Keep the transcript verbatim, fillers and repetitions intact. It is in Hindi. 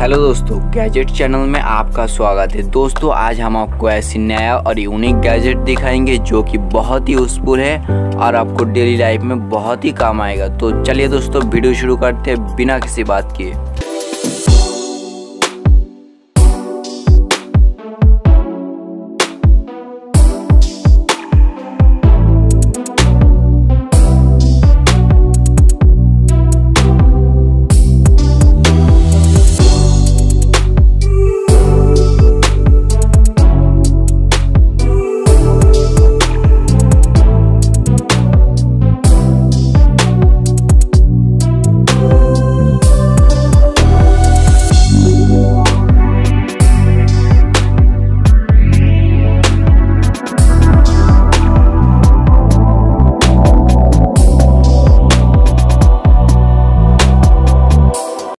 हेलो दोस्तों, गैजेट चैनल में आपका स्वागत है। दोस्तों आज हम आपको ऐसी नया और यूनिक गैजेट दिखाएंगे जो कि बहुत ही यूजफुल है और आपको डेली लाइफ में बहुत ही काम आएगा। तो चलिए दोस्तों वीडियो शुरू करते हैं बिना किसी बात किए।